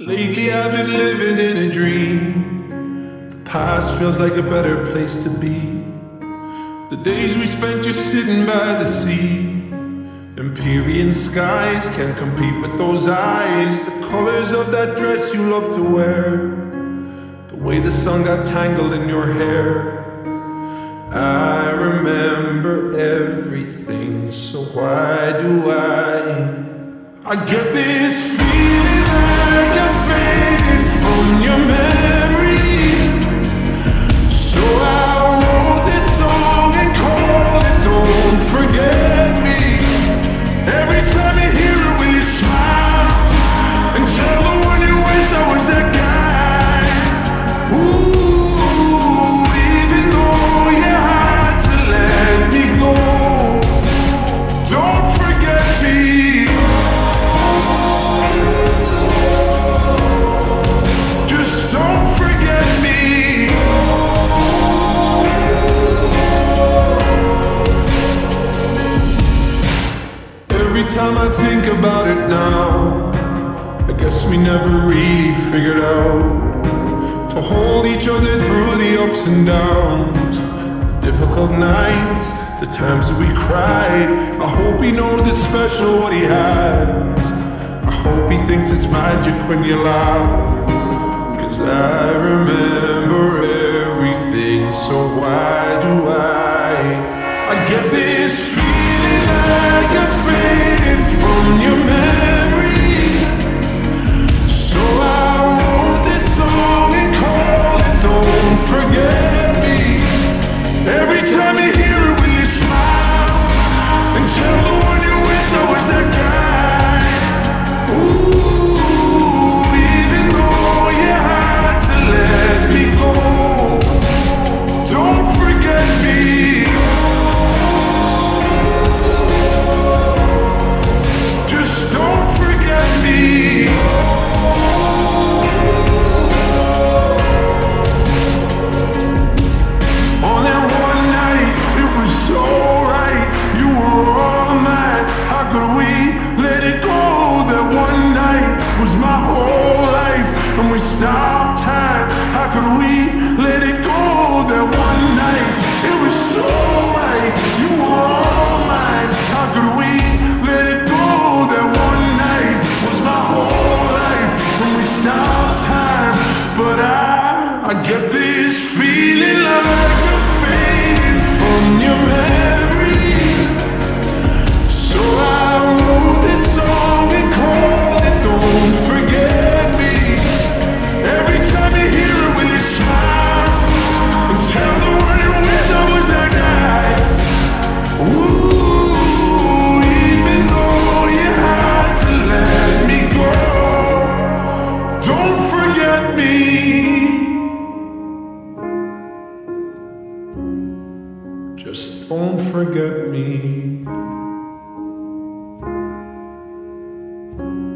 Lately I've been living in a dream. The past feels like a better place to be. The days we spent just sitting by the sea. Empyrean skies can't compete with those eyes. The colors of that dress you love to wear, the way the sun got tangled in your hair. I remember everything, so why do I get this feeling like I'm fading from your memory. So I wrote this song and called it Don't Forget Me. Every time you hear it, will you smile and tell the one you're with I was that guy? Ooh, even though you had to let me go, don't forget me. Just don't forget me. Every time I think about it now, I guess we never really figured out to hold each other through the ups and downs, the difficult nights, the times that we cried. I hope he knows it's special what he has. I hope he thinks it's magic when you laugh. I remember everything, so why do I get this feeling like I'm fading from your memory. So I wrote this song and called it Don't Forget Me. Every time you hear it, will you smile and tell the one you're with I was that guy? Ooh, let me go, don't forget me, just don't forget me, on that one night, it was so right, you were all mine, how could we let it go, that one night was my whole life, and we stopped time. How could we let it go? That one night, it was so right. You were all mine. How could we let it go? That one night was my whole life when we stopped time. But I get this feeling like I'm fading from your memory. So I wrote this song and called it Don't Forget Me. Every time you hear it, will you smile and tell the one you're with I was that guy? Ooh, even though you had to let me go, don't forget me. Just don't forget me.